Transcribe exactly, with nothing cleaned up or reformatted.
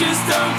just a